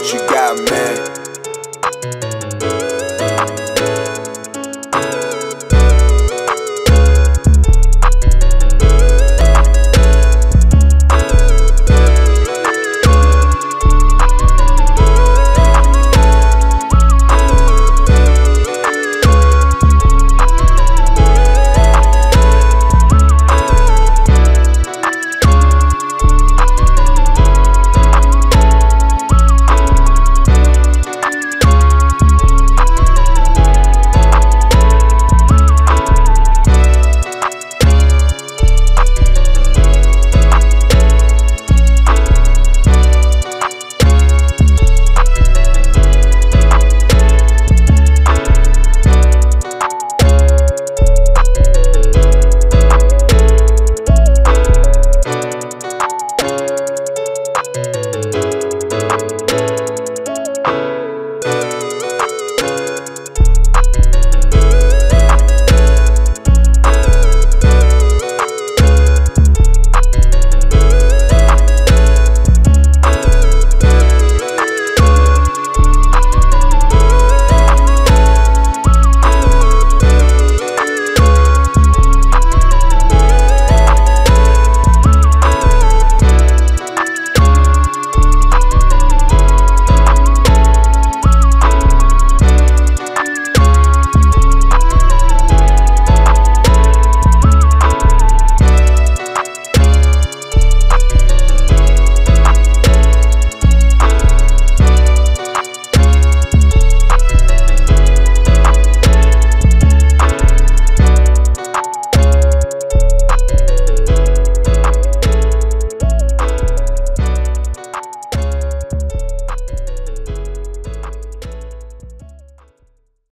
what you got, man.